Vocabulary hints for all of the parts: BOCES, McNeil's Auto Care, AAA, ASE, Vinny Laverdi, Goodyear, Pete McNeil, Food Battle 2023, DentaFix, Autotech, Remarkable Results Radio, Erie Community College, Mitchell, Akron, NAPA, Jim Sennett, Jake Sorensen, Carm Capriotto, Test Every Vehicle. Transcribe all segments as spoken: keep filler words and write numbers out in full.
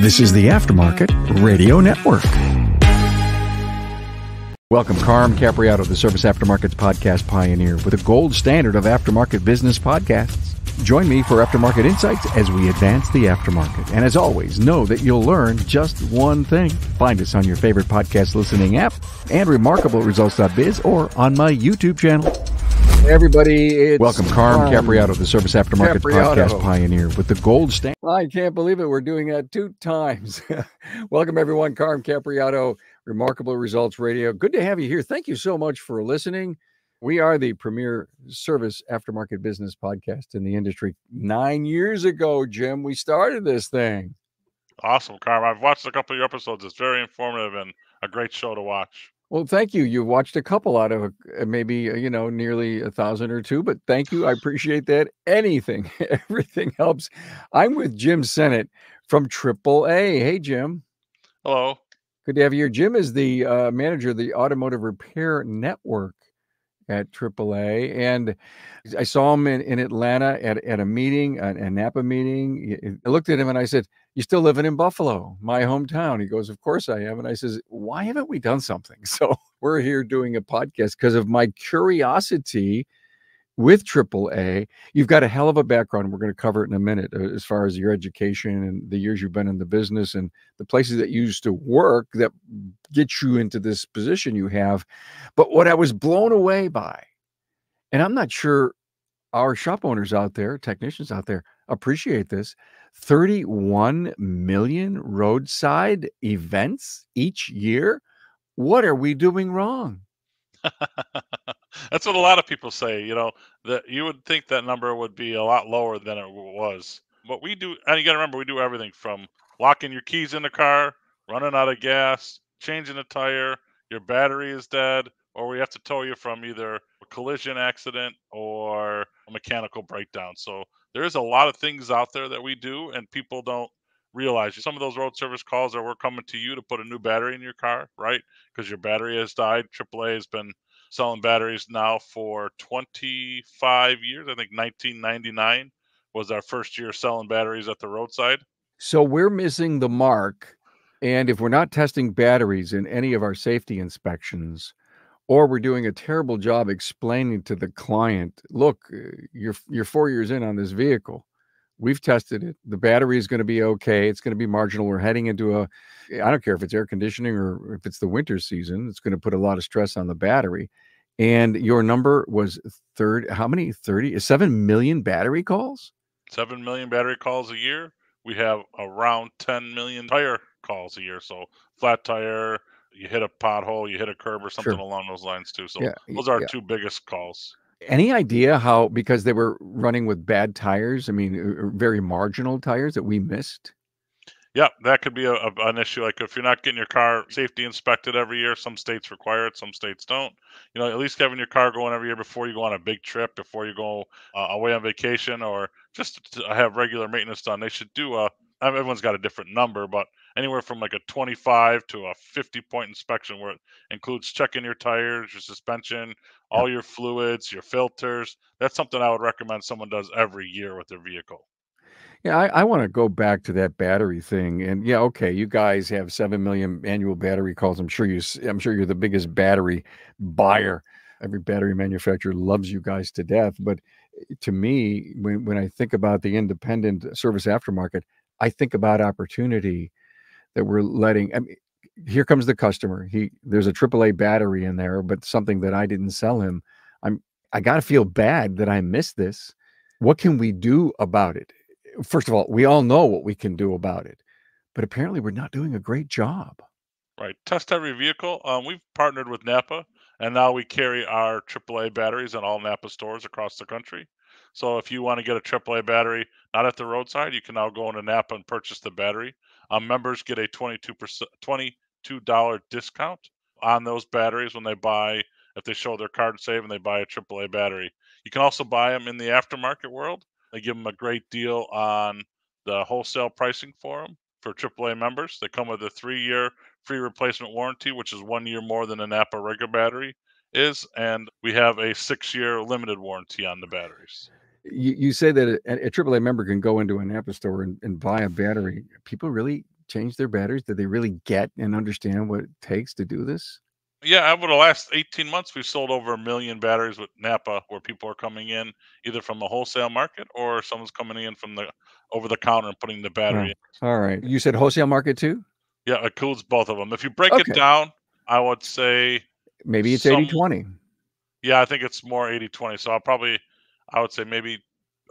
This is the Aftermarket Radio Network. Welcome, Carm Capriotto, the Service Aftermarket's podcast pioneer, with a gold standard of aftermarket business podcasts. Join me for Aftermarket Insights as we advance the aftermarket. And as always, know that you'll learn just one thing. Find us on your favorite podcast listening app and Remarkable Results dot biz or on my YouTube channel. Hey everybody, it's welcome, Carm um, Capriotto, the Service Aftermarket Capriotto. Podcast pioneer with the gold standard. I can't believe it. We're doing that two times. Welcome, everyone. Carm Capriotto, Remarkable Results Radio. Good to have you here. Thank you so much for listening. We are the premier service aftermarket business podcast in the industry. Nine years ago, Jim, we started this thing. Awesome, Carm. I've watched a couple of your episodes. It's very informative and a great show to watch. Well, thank you. You've watched a couple out of a, maybe, you know, nearly a thousand or two, but thank you. I appreciate that. Anything, everything helps. I'm with Jim Sennett from triple A. Hey, Jim. Hello. Good to have you here. Jim is the uh, manager of the Automotive Repair Network at triple A. And I saw him in, in Atlanta at, at a meeting, a, a NAPA meeting. I looked at him and I said, "You still living in Buffalo, my hometown?" He goes, "Of course I am." And I says, "Why haven't we done something?" So we're here doing a podcast because of my curiosity with triple A. You've got a hell of a background. We're going to cover it in a minute as far as your education and the years you've been in the business and the places that you used to work that get you into this position you have. But what I was blown away by, and I'm not sure our shop owners out there, technicians out there, appreciate this, thirty-one million roadside events each year. What are we doing wrong? That's what a lot of people say, you know, that you would think that number would be a lot lower than it was. But we do, and you got to remember, we do everything from locking your keys in the car, running out of gas, changing a tire, your battery is dead, or we have to tow you from either a collision accident or a mechanical breakdown. So there's a lot of things out there that we do, and people don't realize. Some of those road service calls are, we're coming to you to put a new battery in your car, right? Because your battery has died. triple A has been selling batteries now for twenty-five years. I think nineteen ninety-nine was our first year selling batteries at the roadside. So we're missing the mark. And if we're not testing batteries in any of our safety inspections, or we're doing a terrible job explaining to the client, look, you're you're four years in on this vehicle. We've tested it. The battery is going to be okay. It's going to be marginal. We're heading into a, I don't care if it's air conditioning or if it's the winter season, it's going to put a lot of stress on the battery. And your number was third, how many? thirty, seven million battery calls? seven million battery calls a year. We have around ten million tire calls a year. So flat tire, you hit a pothole, you hit a curb or something sure. along those lines too. So yeah, those are our yeah. two biggest calls. Any idea how, because they were running with bad tires, I mean, very marginal tires that we missed? Yeah, that could be a, a, an issue. Like if you're not getting your car safety inspected every year, some states require it, some states don't. You know, at least having your car going every year before you go on a big trip, before you go uh, away on vacation, or just to have regular maintenance done, they should do a, I mean, everyone's got a different number, but anywhere from like a twenty-five to a fifty point inspection where it includes checking your tires, your suspension, all your fluids, your filters. That's something I would recommend someone does every year with their vehicle. Yeah, I, I want to go back to that battery thing. And yeah, okay, you guys have seven million annual battery calls. I'm sure you, I'm sure you're the biggest battery buyer. Every battery manufacturer loves you guys to death. But to me, when, when I think about the independent service aftermarket, I think about opportunity that we're letting, I mean, here comes the customer. He, there's a triple A battery in there, but something that I didn't sell him. I'm, I got to feel bad that I missed this. What can we do about it? First of all, we all know what we can do about it, but apparently we're not doing a great job. Right. Test every vehicle. Um, we've partnered with NAPA, and now we carry our triple A batteries in all NAPA stores across the country. So if you want to get a triple A battery, not at the roadside, you can now go into NAPA and purchase the battery. Um, members get a twenty-two dollars discount on those batteries when they buy, if they show their card save and they buy a triple A battery. You can also buy them in the aftermarket world. They give them a great deal on the wholesale pricing for them for triple A members. They come with a three-year free replacement warranty, which is one year more than a NAPA regular battery is, and we have a six-year limited warranty on the batteries. You, you say that a, a triple A member can go into a NAPA store and, and buy a battery. People really change their batteries? Did they really get and understand what it takes to do this? Yeah, over the last eighteen months, we've sold over a million batteries with NAPA, where people are coming in either from the wholesale market or someone's coming in from the over-the-counter and putting the battery in. All right. You said wholesale market too? Yeah, it includes both of them. If you break okay. it down, I would say... Maybe it's eighty twenty. Yeah, I think it's more eighty twenty. So I'll probably, I would say maybe...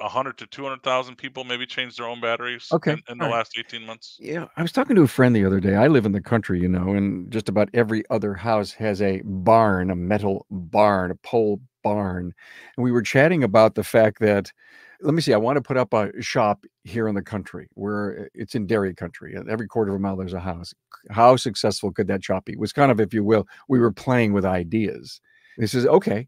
one hundred to two hundred thousand people maybe change their own batteries okay. in, in the right. last eighteen months. Yeah. I was talking to a friend the other day. I live in the country, you know, and just about every other house has a barn, a metal barn, a pole barn. And we were chatting about the fact that, let me see, I want to put up a shop here in the country where it's in dairy country. Every quarter of a mile, there's a house. How successful could that shop be? It was kind of, if you will, we were playing with ideas. He says, okay,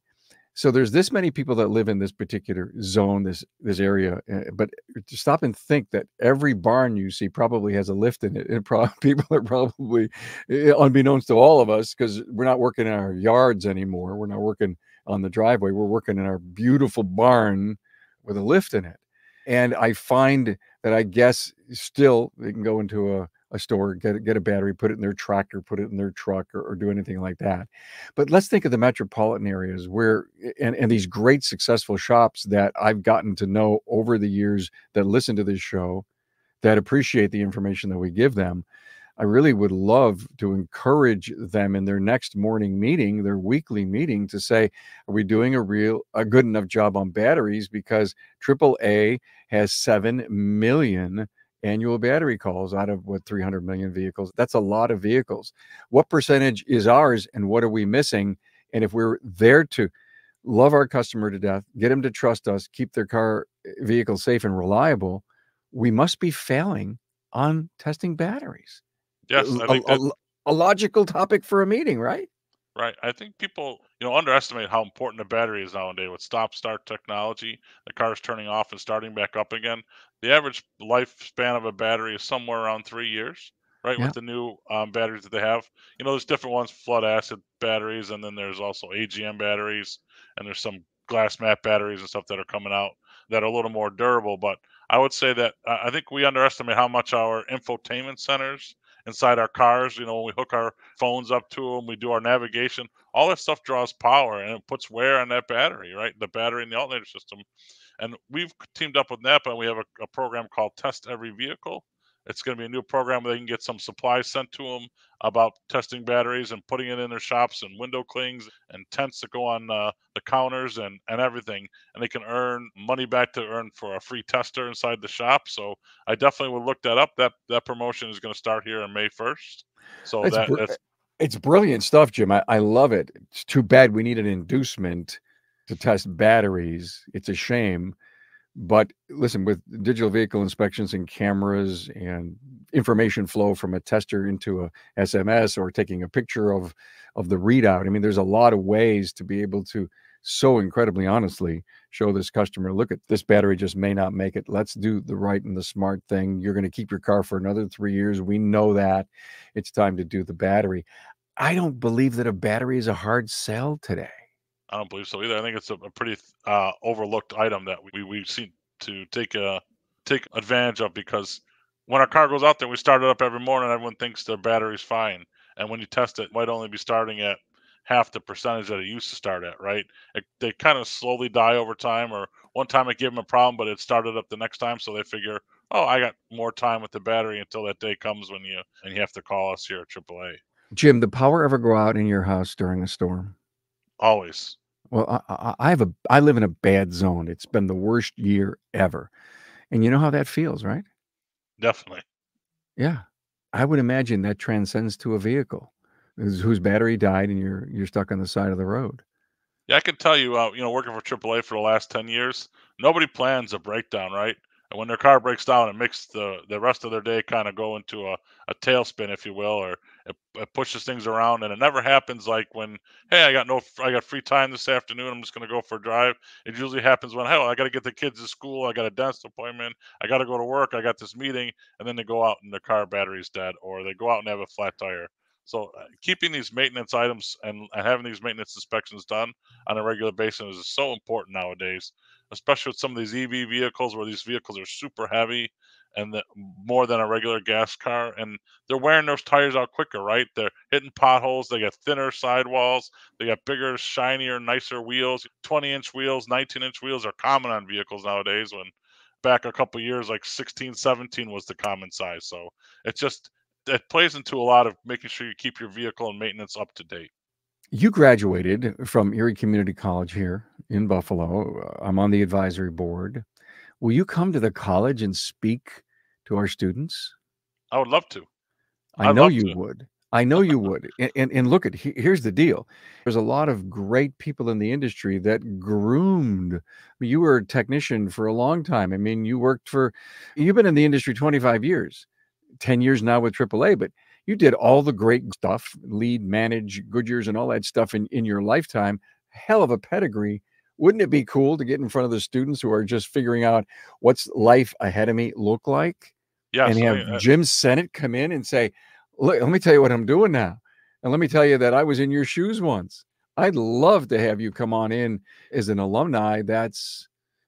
so there's this many people that live in this particular zone, this this area, but to stop and think that every barn you see probably has a lift in it. And probably, people are probably, unbeknownst to all of us, because we're not working in our yards anymore. We're not working on the driveway. We're working in our beautiful barn with a lift in it. And I find that, I guess, still they can go into a, a store, get, get a battery, put it in their tractor, put it in their truck, or, or do anything like that. But let's think of the metropolitan areas where, and, and these great successful shops that I've gotten to know over the years that listen to this show, that appreciate the information that we give them. I really would love to encourage them in their next morning meeting, their weekly meeting, to say, are we doing a real, a good enough job on batteries? Because triple A has seven million annual battery calls out of what, three hundred million vehicles. That's a lot of vehicles. What percentage is ours and what are we missing? And if we're there to love our customer to death, get them to trust us, keep their car vehicle safe and reliable, we must be failing on testing batteries. Yes, I think a, a, a logical topic for a meeting, right? Right. I think people, you know, underestimate how important the battery is nowadays with stop-start technology. The car is turning off and starting back up again. The average lifespan of a battery is somewhere around three years, right? Yeah. With the new um, batteries that they have. You know, there's different ones, flood acid batteries, and then there's also A G M batteries, and there's some glass mat batteries and stuff that are coming out that are a little more durable. But I would say that uh, I think we underestimate how much our infotainment centers inside our cars, you know, when we hook our phones up to them, we do our navigation, all that stuff draws power and it puts wear on that battery, right? The battery and the alternator system. And we've teamed up with NAPA, and we have a, a program called Test Every Vehicle. It's going to be a new program where they can get some supplies sent to them about testing batteries and putting it in their shops, and window clings and tents that go on uh, the counters and, and everything. And they can earn money back to earn for a free tester inside the shop. So I definitely would look that up. That that promotion is going to start here on May first. So that's that, br that's it's brilliant stuff, Jim. I, I love it. It's too bad we need an inducement to test batteries. It's a shame. But listen, with digital vehicle inspections and cameras and information flow from a tester into a S M S or taking a picture of, of the readout, I mean, there's a lot of ways to be able to so incredibly honestly show this customer, look, at this battery just may not make it. Let's do the right and the smart thing. You're going to keep your car for another three years. We know that. It's time to do the battery. I don't believe that a battery is a hard sell today. I don't believe so either. I think it's a, a pretty uh, overlooked item that we we seem to take a take advantage of, because when our car goes out there, we start it up every morning. Everyone thinks their battery's fine, and when you test it, it might only be starting at half the percentage that it used to start at. Right? It, they kind of slowly die over time. Or one time it gave them a problem, but it started up the next time, so they figure, oh, I got more time with the battery until that day comes when you and you have to call us here at triple A. Jim, did power ever go out in your house during a storm? Always. Well, I, I have a, I live in a bad zone. It's been the worst year ever. And you know how that feels, right? Definitely. Yeah. I would imagine that transcends to a vehicle whose battery died and you're, you're stuck on the side of the road. Yeah. I can tell you, uh, you know, working for triple A for the last ten years, nobody plans a breakdown, right? And when their car breaks down, it makes the, the rest of their day kind of go into a, a tailspin, if you will, or it, it pushes things around. And it never happens like when, hey, I got no, I got free time this afternoon, I'm just going to go for a drive. It usually happens when, hell, I got to get the kids to school, I got a dentist appointment, I got to go to work, I got this meeting, and then they go out and their car battery's dead, or they go out and have a flat tire. So keeping these maintenance items and having these maintenance inspections done on a regular basis is so important nowadays, especially with some of these E V vehicles where these vehicles are super heavy and the, more than a regular gas car, and they're wearing those tires out quicker, right? They're hitting potholes. They got thinner sidewalls. They got bigger, shinier, nicer wheels. twenty-inch wheels, nineteen-inch wheels are common on vehicles nowadays, when back a couple of years, like sixteen, seventeen was the common size. So it's just, it plays into a lot of making sure you keep your vehicle and maintenance up to date. You graduated from Erie Community College here in Buffalo. I'm on the advisory board. Will you come to the college and speak to our students? I would love to. I know you would. I know you would. And, and, and look, at here's the deal. There's a lot of great people in the industry that groomed. You were a technician for a long time. I mean, you worked for, you've been in the industry twenty-five years, ten years now with triple A, but you did all the great stuff, lead, manage, Goodyears, and all that stuff in, in your lifetime. Hell of a pedigree. Wouldn't it be cool to get in front of the students who are just figuring out what's life ahead of me look like? Yes, and have I, I, Jim Sennett come in and say, let me tell you what I'm doing now. And let me tell you that I was in your shoes once. I'd love to have you come on in as an alumni that's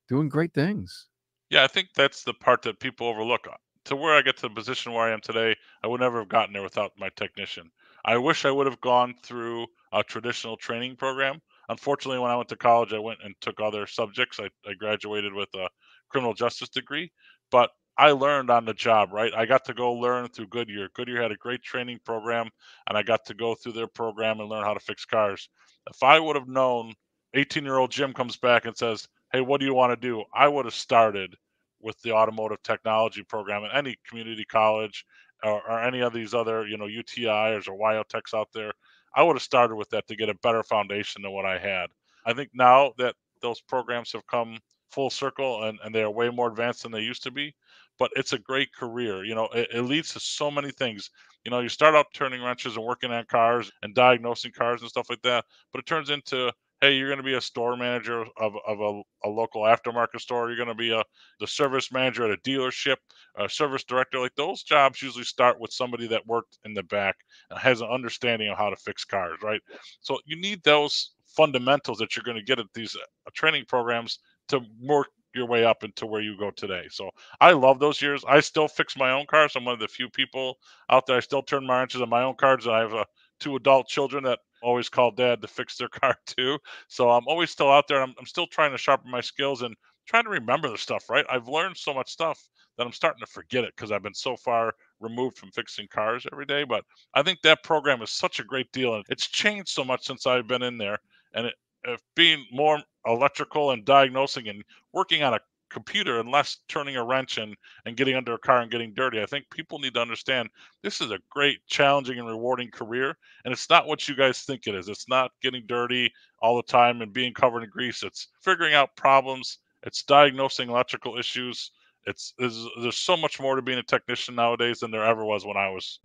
doing great things. Yeah, I think that's the part that people overlook. To where I get to the position where I am today, I would never have gotten there without my technician. I wish I would have gone through a traditional training program. Unfortunately, when I went to college, I went and took other subjects. I, I graduated with a criminal justice degree, but I learned on the job, right? I got to go learn through Goodyear. Goodyear had a great training program, and I got to go through their program and learn how to fix cars. If I would have known, eighteen-year-old Jim comes back and says, hey, what do you want to do? I would have started with the automotive technology program at any community college or, or any of these other, you know, U T Is or Y O Techs out there. I would have started with that to get a better foundation than what I had. I think now that those programs have come full circle and, and they are way more advanced than they used to be, but it's a great career. You know, it, it leads to so many things. You know, you start out turning wrenches and working on cars and diagnosing cars and stuff like that, but it turns into, hey, you're going to be a store manager of, of a, a local aftermarket store. You're going to be a the service manager at a dealership, a service director. Like those jobs usually start with somebody that worked in the back and has an understanding of how to fix cars, right? So you need those fundamentals that you're going to get at these training programs to work your way up into where you go today. So I love those years. I still fix my own cars. I'm one of the few people out there. I still turn my wrenches on my own cars, and I have a, two adult children that always call dad to fix their car too. So I'm always still out there. And I'm, I'm still trying to sharpen my skills and trying to remember the stuff, right? I've learned so much stuff that I'm starting to forget it because I've been so far removed from fixing cars every day. But I think that program is such a great deal. And it's changed so much since I've been in there. And it, if being more electrical and diagnosing and working on a computer and less turning a wrench and, and getting under a car and getting dirty. I think people need to understand this is a great, challenging, and rewarding career, and it's not what you guys think it is. It's not getting dirty all the time and being covered in grease. It's figuring out problems. It's diagnosing electrical issues. It's there's, there's so much more to being a technician nowadays than there ever was when I was.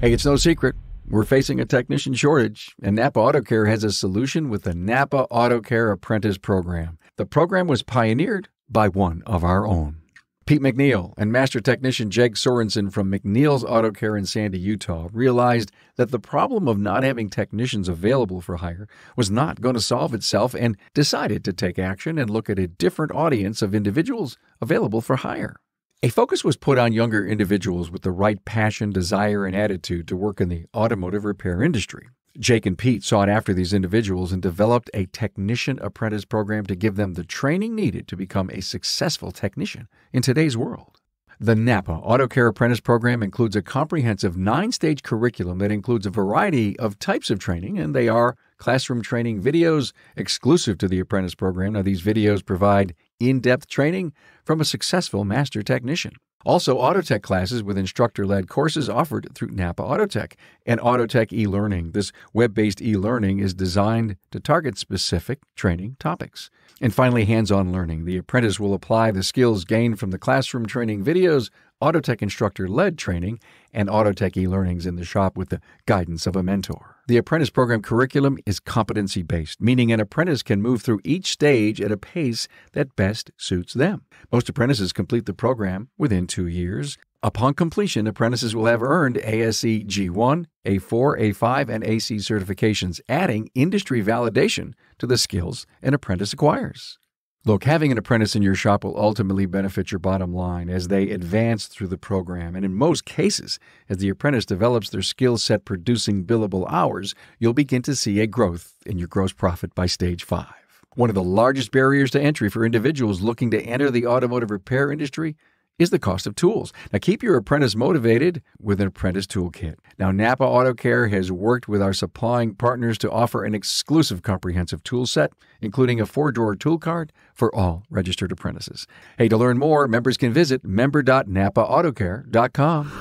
Hey, it's no secret. We're facing a technician shortage, and NAPA Auto Care has a solution with the NAPA Auto Care Apprentice Program. The program was pioneered by one of our own. Pete McNeil and Master Technician Jake Sorensen from McNeil's Auto Care in Sandy, Utah, realized that the problem of not having technicians available for hire was not going to solve itself and decided to take action and look at a different audience of individuals available for hire. A focus was put on younger individuals with the right passion, desire, and attitude to work in the automotive repair industry. Jake and Pete sought after these individuals and developed a technician apprentice program to give them the training needed to become a successful technician in today's world. The NAPA Auto Care Apprentice Program includes a comprehensive nine-stage curriculum that includes a variety of types of training, and they are classroom training videos exclusive to the apprentice program. Now, these videos provide in-depth training from a successful master technician. Also, Autotech classes with instructor-led courses offered through NAPA Autotech and Autotech e-learning. This web-based e-learning is designed to target specific training topics. And finally, hands-on learning. The apprentice will apply the skills gained from the classroom training videos, Autotech instructor-led training, and Autotech e-learnings in the shop with the guidance of a mentor. The apprentice program curriculum is competency-based, meaning an apprentice can move through each stage at a pace that best suits them. Most apprentices complete the program within two years. Upon completion, apprentices will have earned A S E G one, A four, A five, and A C certifications, adding industry validation to the skills an apprentice acquires. Look, having an apprentice in your shop will ultimately benefit your bottom line as they advance through the program. And in most cases, as the apprentice develops their skill set producing billable hours, you'll begin to see a growth in your gross profit by stage five. One of the largest barriers to entry for individuals looking to enter the automotive repair industry is the cost of tools. Now, keep your apprentice motivated with an apprentice toolkit. Now, NAPA Auto Care has worked with our supplying partners to offer an exclusive comprehensive tool set, including a four-drawer tool card for all registered apprentices. Hey, to learn more, members can visit member dot napa auto care dot com.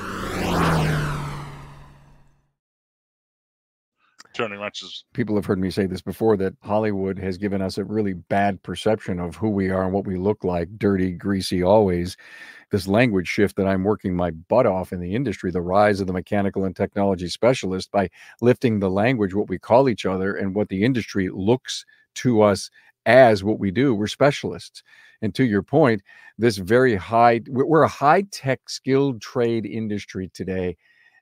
Turning wrenches. People have heard me say this before, that Hollywood has given us a really bad perception of who we are and what we look like, dirty, greasy, always. This language shift that I'm working my butt off in the industry, the rise of the mechanical and technology specialist, by lifting the language, what we call each other and what the industry looks to us as what we do. We're specialists. And to your point, this very high, we're a high-tech skilled trade industry today,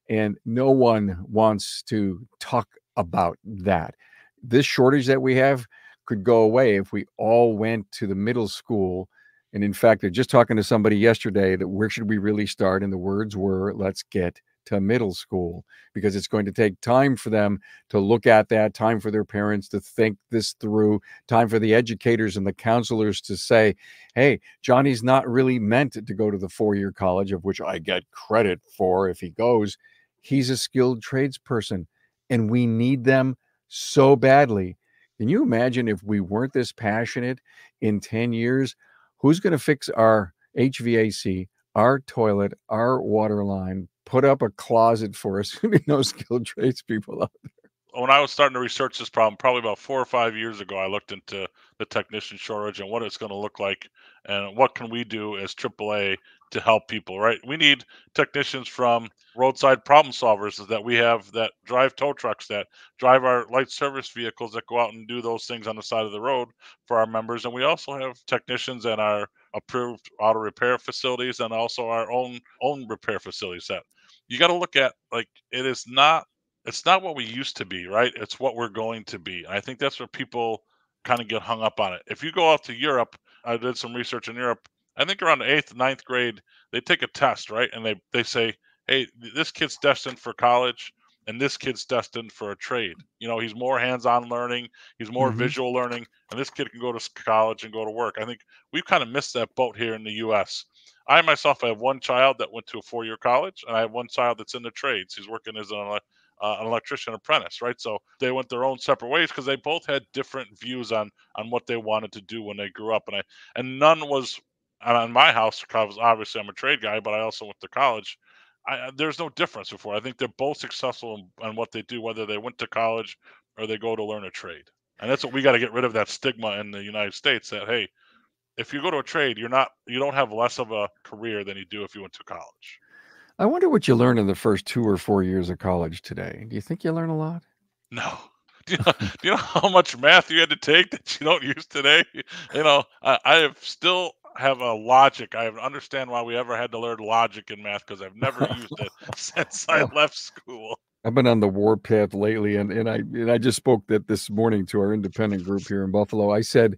and no one wants to talk about that. This shortage that we have could go away if we all went to the middle school. And in fact, they're just talking to somebody yesterday that where should we really start? And the words were, let's get to middle school, because it's going to take time for them to look at that, time for their parents to think this through, time for the educators and the counselors to say, hey, Johnny's not really meant to go to the four-year college, of which I get credit for if he goes. He's a skilled tradesperson. And we need them so badly. Can you imagine if we weren't this passionate in ten years? Who's going to fix our H V A C, our toilet, our water line, put up a closet for us? No skilled tradespeople out there. When I was starting to research this problem, probably about four or five years ago, I looked into the technician shortage and what it's going to look like and what can we do as triple A to help people, right? We need technicians from roadside problem solvers that we have that drive tow trucks, that drive our light service vehicles that go out and do those things on the side of the road for our members. And we also have technicians in our approved auto repair facilities and also our own own repair facilities that you got to look at. Like, it is not, it's not what we used to be, right? It's what we're going to be. And I think that's where people kind of get hung up on it. If you go out to Europe, I did some research in Europe, I think around the eighth, ninth grade, they take a test, right? And they, they say, hey, this kid's destined for college and this kid's destined for a trade. You know, he's more hands-on learning. He's more mm-hmm. visual learning. And this kid can go to college and go to work. I think we've kind of missed that boat here in the U S I myself, I have one child that went to a four-year college, and I have one child that's in the trades. He's working as an Uh, an electrician apprentice, right? So they went their own separate ways because they both had different views on on what they wanted to do when they grew up. And I and none was on my house because obviously I'm a trade guy, but I also went to college. I, there's no difference before. I think they're both successful in, in what they do, whether they went to college or they go to learn a trade. And that's what we got to get rid of, that stigma in the United States that, hey, if you go to a trade, you're not you don't have less of a career than you do if you went to college. I wonder what you learn in the first two or four years of college today. Do you think you learn a lot? No. Do you know, do you know how much math you had to take that you don't use today? You know, I, I have still have a logic. I understand why we ever had to learn logic in math, because I've never used it since I left school. I've been on the warpath lately, and, and I and I just spoke that this morning to our independent group here in Buffalo. I said,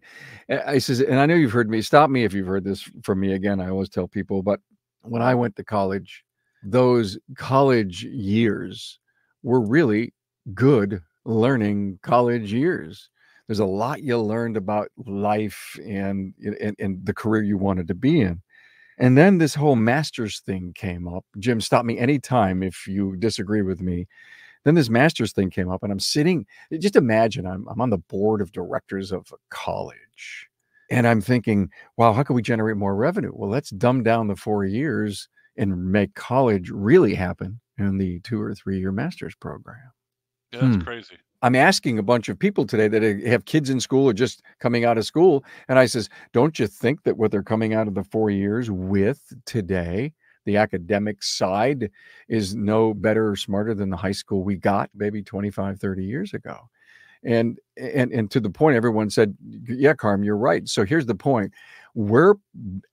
I says, and I know you've heard me, stop me if you've heard this from me again, I always tell people, but when I went to college, those college years were really good learning college years. There's a lot you learned about life and, and, and the career you wanted to be in. And then this whole master's thing came up. Jim, stop me anytime if you disagree with me. Then this master's thing came up, and I'm sitting, just imagine I'm, I'm on the board of directors of a college. And I'm thinking, wow, how can we generate more revenue? Well, let's dumb down the four years and make college really happen in the two or three year master's program. Yeah, that's hmm. crazy. I'm asking a bunch of people today that have kids in school or just coming out of school. And I says, don't you think that what they're coming out of the four years with today, the academic side, is no better or smarter than the high school we got maybe twenty-five, thirty years ago? And, and, and to the point, everyone said, yeah, Carm, you're right. So here's the point. We're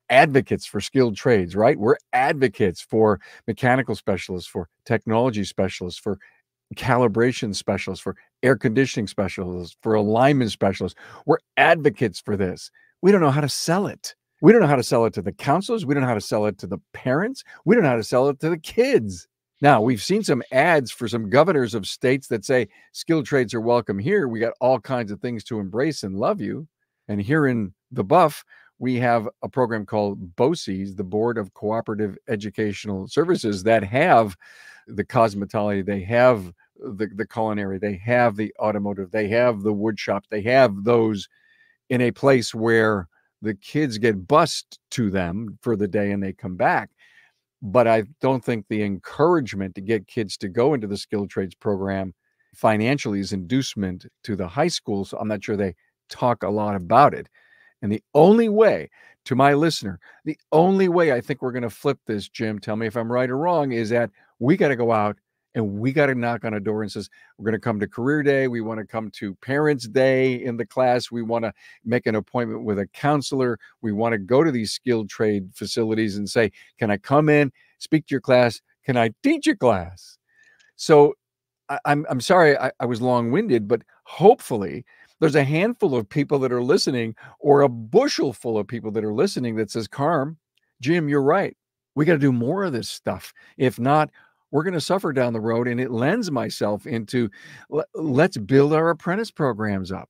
advocates for skilled trades, right? We're advocates for mechanical specialists, for technology specialists, for calibration specialists, for air conditioning specialists, for alignment specialists. We're advocates for this. we don't know how to sell it. We don't know how to sell it to the counselors. We don't know how to sell it to the parents. We don't know how to sell it to the kids. Now, we've seen some ads for some governors of states that say skilled trades are welcome here. We got all kinds of things to embrace and love you. And here in the Buff, we have a program called BOCES, the Board of Cooperative Educational Services, that have the cosmetology, they have the, the culinary, they have the automotive, they have the wood shop, they have those in a place where the kids get bused to them for the day and they come back. But I don't think the encouragement to get kids to go into the skilled trades program financially is inducement to the high school. So I'm not sure they talk a lot about it. And the only way, to my listener, the only way I think we're going to flip this, Jim, tell me if I'm right or wrong, is that we got to go out and we got to knock on a door and says, we're going to come to career day. We want to come to parents day in the class. We want to make an appointment with a counselor. We want to go to these skilled trade facilities and say, can I come in, speak to your class? Can I teach your class? So I, I'm, I'm sorry, I, I was long winded, but hopefully there's a handful of people that are listening or a bushel full of people that are listening that says, Carm, Jim, you're right. We got to do more of this stuff. If not, we're going to suffer down the road. And it lends myself into let's build our apprentice programs up.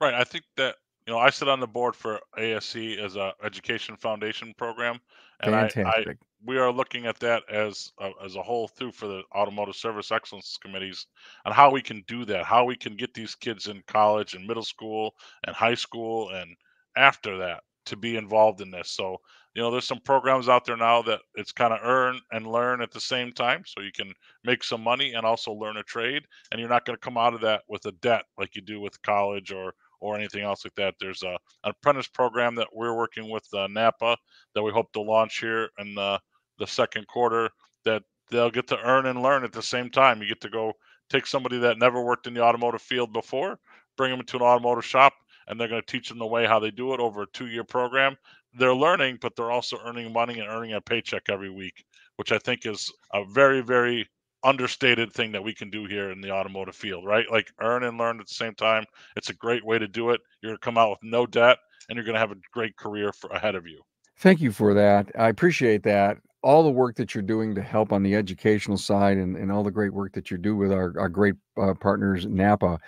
Right. I think that, you know, I sit on the board for A S E as a education foundation program. And Fantastic. I, I, we are looking at that as a, as a whole through for the automotive service excellence committees on how we can do that, how we can get these kids in college and middle school and high school and after that to be involved in this. So, you know, there's some programs out there now that it's kind of earn and learn at the same time. So you can make some money and also learn a trade. And you're not going to come out of that with a debt like you do with college or or anything else like that. There's a, an apprentice program that we're working with uh, NAPA that we hope to launch here in the, the second quarter that they'll get to earn and learn at the same time. You get to go take somebody that never worked in the automotive field before, bring them into an automotive shop, and they're going to teach them the way how they do it over a two-year program. They're learning, but they're also earning money and earning a paycheck every week, which I think is a very, very understated thing that we can do here in the automotive field, right? Like earn and learn at the same time. It's a great way to do it. You're going to come out with no debt, and you're going to have a great career for, ahead of you. Thank you for that. I appreciate that. All the work that you're doing to help on the educational side and, and all the great work that you do with our, our great uh, partners, NAPA.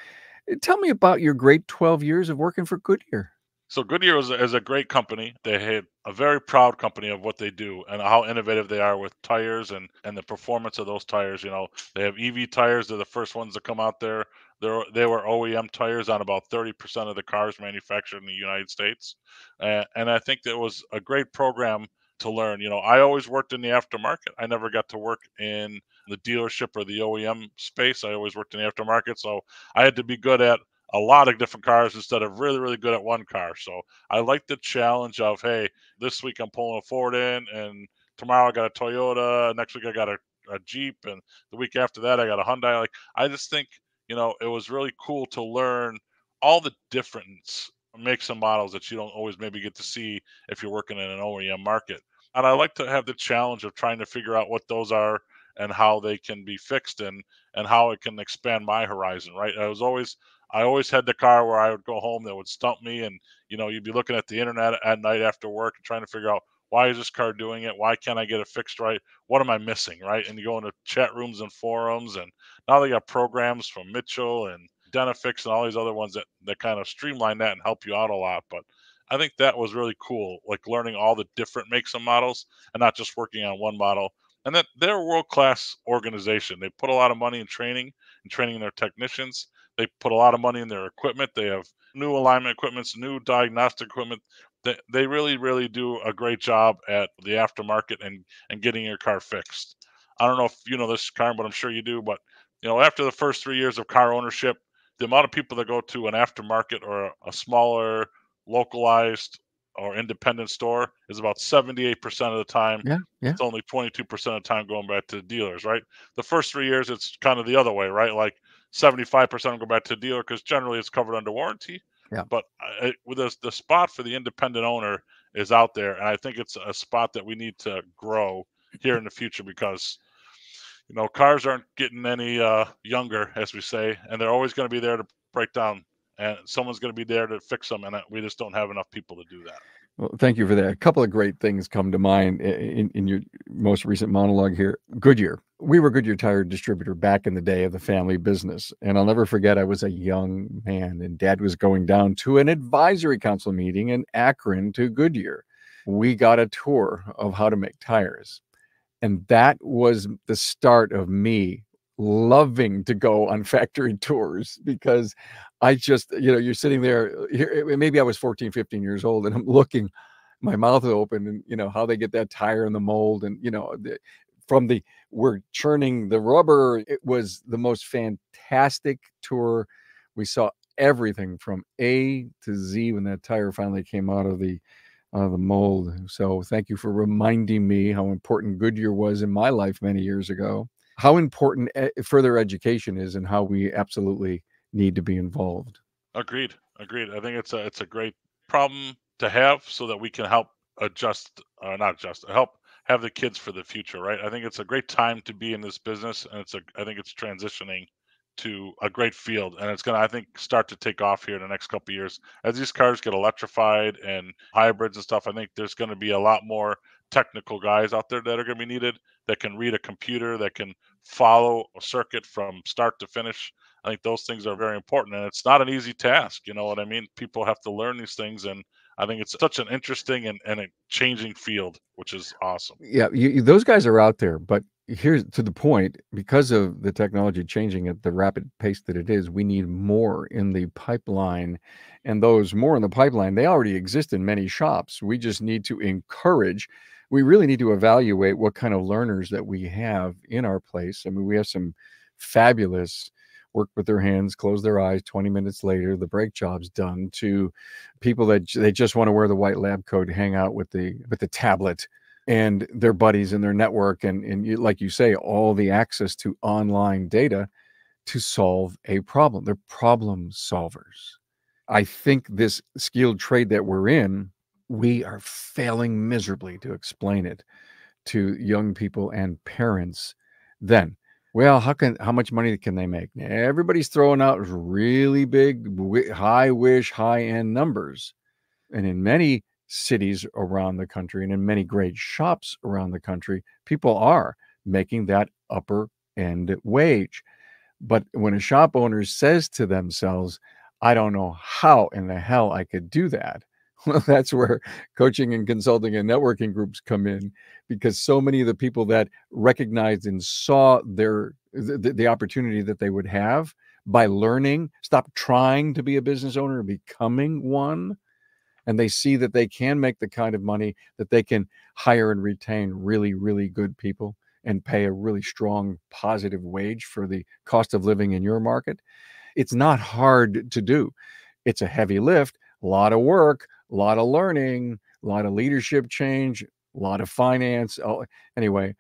Tell me about your great twelve years of working for Goodyear. So Goodyear is a, is a great company. They had a very proud company of what they do and how innovative they are with tires and, and the performance of those tires. You know, they have E V tires. They're the first ones to come out there. They're, they were O E M tires on about thirty percent of the cars manufactured in the United States. Uh, and I think that was a great program to learn. You know, I always worked in the aftermarket. I never got to work in the dealership or the O E M space. I always worked in the aftermarket. So I had to be good at a lot of different cars instead of really, really good at one car. So I like the challenge of, hey, this week I'm pulling a Ford in, and tomorrow I got a Toyota, next week I got a, a Jeep, and the week after that I got a Hyundai. Like, I just think, you know, it was really cool to learn all the different makes and models that you don't always maybe get to see if you're working in an O E M market. And I like to have the challenge of trying to figure out what those are and how they can be fixed and and how it can expand my horizon, right? I was always I always had the car where I would go home that would stump me. And, you know, you'd be looking at the internet at night after work and trying to figure out, why is this car doing it? Why can't I get it fixed right? What am I missing, right? And you go into chat rooms and forums. And now they got programs from Mitchell and DentaFix and all these other ones that, that kind of streamline that and help you out a lot. But I think that was really cool, like learning all the different makes and models and not just working on one model. And that they're a world-class organization. They put a lot of money in training and training their technicians. They put a lot of money in their equipment. They have new alignment equipments, new diagnostic equipment. They, they really, really do a great job at the aftermarket and, and getting your car fixed. I don't know if you know this, Carm, but I'm sure you do. But, you know, after the first three years of car ownership, the amount of people that go to an aftermarket or a smaller, localized or independent store is about seventy-eight percent of the time. Yeah, yeah. It's only twenty-two percent of the time going back to the dealers, right? The first three years, it's kind of the other way, right? Like, seventy-five percent go back to the dealer because generally it's covered under warranty. Yeah. But I, with this, the spot for the independent owner is out there. And I think it's a spot that we need to grow here in the future because, you know, cars aren't getting any uh, younger, as we say, and they're always going to be there to break down and someone's going to be there to fix them. And we just don't have enough people to do that. Well, thank you for that. A couple of great things come to mind in, in your most recent monologue here. Goodyear. We were Goodyear tire distributor back in the day of the family business. And I'll never forget, I was a young man and Dad was going down to an advisory council meeting in Akron to Goodyear. We got a tour of how to make tires. And that was the start of me loving to go on factory tours, because I just, you know, you're sitting there, maybe I was fourteen, fifteen years old, and I'm looking, my mouth is open, and, you know, how they get that tire in the mold. And, you know, the, from the, we're churning the rubber. It was the most fantastic tour. We saw everything from A to Z when that tire finally came out of the, out of the mold. So thank you for reminding me how important Goodyear was in my life many years ago. How important further education is, and how we absolutely need to be involved. Agreed. Agreed. I think it's a, it's a great problem to have, so that we can help adjust, uh, not adjust, help have the kids for the future, right? I think it's a great time to be in this business, and it's a, I think it's transitioning to a great field, and it's going to, I think, start to take off here in the next couple of years. As these cars get electrified and hybrids and stuff, I think there's going to be a lot more technical guys out there that are going to be needed, that can read a computer, that can follow a circuit from start to finish. I think those things are very important, and it's not an easy task. You know what I mean? People have to learn these things, and I think it's such an interesting and, and a changing field, which is awesome. Yeah, you, those guys are out there, but here's to the point, because of the technology changing at the rapid pace that it is, we need more in the pipeline, and those more in the pipeline, they already exist in many shops. We just need to encourage, we really need to evaluate what kind of learners that we have in our place. I mean, we have some fabulous work with their hands, close their eyes, twenty minutes later, the brake job's done, to people that they just want to wear the white lab coat, hang out with the, with the tablet and their buddies and their network. And, and you, like you say, all the access to online data to solve a problem. They're problem solvers. I think this skilled trade that we're in, we are failing miserably to explain it to young people and parents then. Well, how can, how much money can they make? Everybody's throwing out really big, high wish, high end numbers. And in many cities around the country, and in many great shops around the country, people are making that upper end wage. But when a shop owner says to themselves, I don't know how in the hell I could do that. Well, that's where coaching and consulting and networking groups come in, because so many of the people that recognized and saw their the, the opportunity that they would have by learning, stop trying to be a business owner, becoming one, and they see that they can make the kind of money that they can hire and retain really, really good people and pay a really strong positive wage for the cost of living in your market. It's not hard to do. It's a heavy lift, a lot of work, a lot of learning, a lot of leadership change, a lot of finance. Oh, anyway,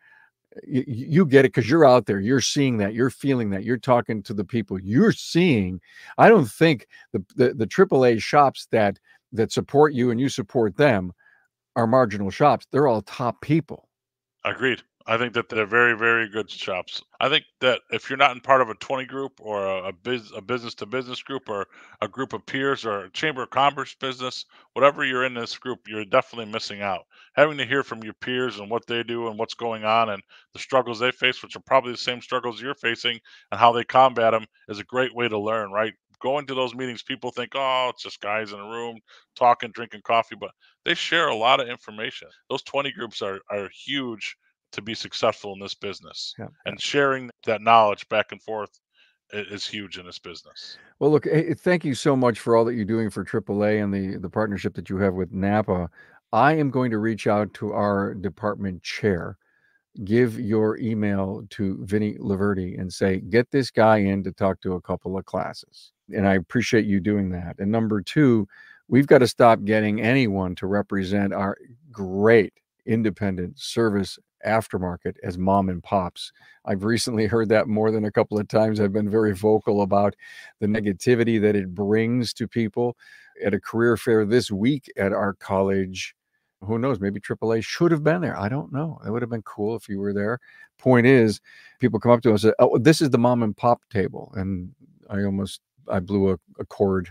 you, you get it, because you're out there, you're seeing that, you're feeling that, you're talking to the people, you're seeing. I don't think the the, the triple A shops that that support you and you support them are marginal shops. They're all top people. Agreed. I think that they're very, very good shops. I think that if you're not in part of a twenty group, or a, a, biz, a business to business group, or a group of peers, or a chamber of commerce business, whatever you're in this group, you're definitely missing out. Having to hear from your peers and what they do and what's going on and the struggles they face, which are probably the same struggles you're facing, and how they combat them, is a great way to learn, right? Going to those meetings, people think, oh, it's just guys in a room talking, drinking coffee, but they share a lot of information. Those twenty groups are, are huge to be successful in this business. Yeah. And sharing that knowledge back and forth is huge in this business. Well, look, thank you so much for all that you're doing for triple A and the, the partnership that you have with NAPA. I am going to reach out to our department chair, give your email to Vinny Laverdi, and say, get this guy in to talk to a couple of classes. And I appreciate you doing that. And number two, we've got to stop getting anyone to represent our great independent service aftermarket as mom and pops. I've recently heard that more than a couple of times. I've been very vocal about the negativity that it brings to people. At a career fair this week at our college, who knows, maybe triple A should have been there. I don't know. It would have been cool if you were there. Point is, people come up to us and say, oh, this is the mom and pop table. And I almost I blew a, a cord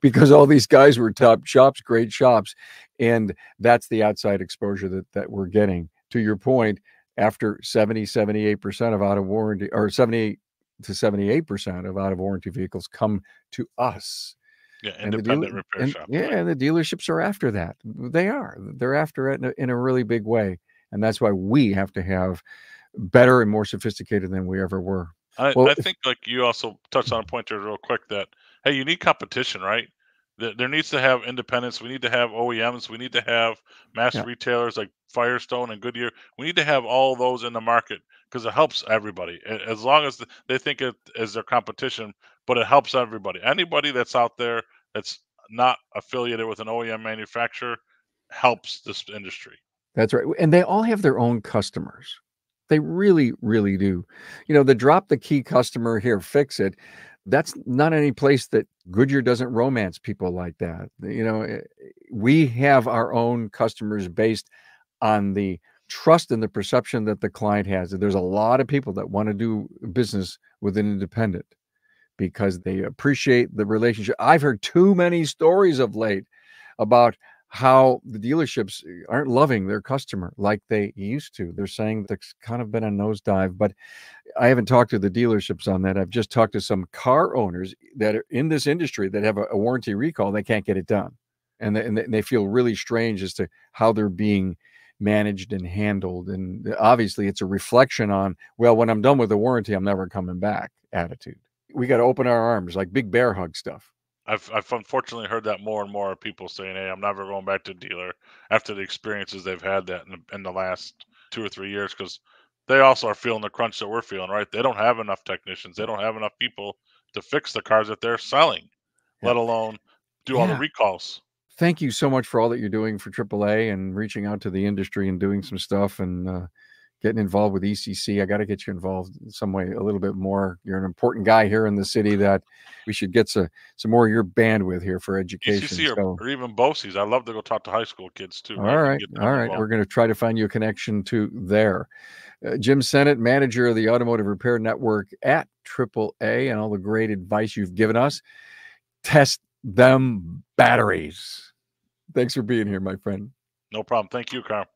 because all these guys were top shops, great shops. And that's the outside exposure that, that we're getting. To your point, after seventy, seventy-eight percent of out of warranty, or seventy to seventy-eight percent of out of warranty vehicles come to us. Yeah, and independent the repair and, shop. Yeah, right. And the dealerships are after that. They are. They're after it in a, in a really big way. And that's why we have to have better and more sophisticated than we ever were. I, well, I think, like, you also touched on a point there real quick that, hey, you need competition, right? There needs to have independence. We need to have O E Ms. We need to have mass yeah. retailers like Firestone and Goodyear. We need to have all those in the market because it helps everybody. As long as they think it is their competition, but it helps everybody. Anybody that's out there that's not affiliated with an O E M manufacturer helps this industry. That's right. And they all have their own customers. They really, really do. You know, the drop the key customer here, fix it. That's not any place that Goodyear doesn't romance people like that. You know, we have our own customers based on the trust and the perception that the client has. There's a lot of people that want to do business with an independent because they appreciate the relationship. I've heard too many stories of late about how the dealerships aren't loving their customer like they used to. They're saying that's kind of been a nosedive, but I haven't talked to the dealerships on that. I've just talked to some car owners that are in this industry that have a, a warranty recall. They can't get it done. And they, and they feel really strange as to how they're being managed and handled. And obviously it's a reflection on, well, when I'm done with the warranty, I'm never coming back attitude. We got to open our arms, like big bear hug stuff. I've, I've unfortunately heard that more and more of people saying, hey, I'm never going back to a dealer after the experiences they've had that in, in the last two or three years, because they also are feeling the crunch that we're feeling, right? They don't have enough technicians. They don't have enough people to fix the cars that they're selling, yeah. let alone do yeah. all the recalls. Thank you so much for all that you're doing for triple A and reaching out to the industry and doing some stuff and uh, getting involved with E C C. I got to get you involved in some way a little bit more. You're an important guy here in the city that we should get some, some more of your bandwidth here for education. E C C so. or, or even BOCES. I love to go talk to high school kids too. All right. right. All right. Involved. We're going to try to find you a connection to there. Uh, Jim Sennett, manager of the Automotive Repair Network at triple A, and all the great advice you've given us. Test them batteries. Thanks for being here, my friend. No problem. Thank you, Carl.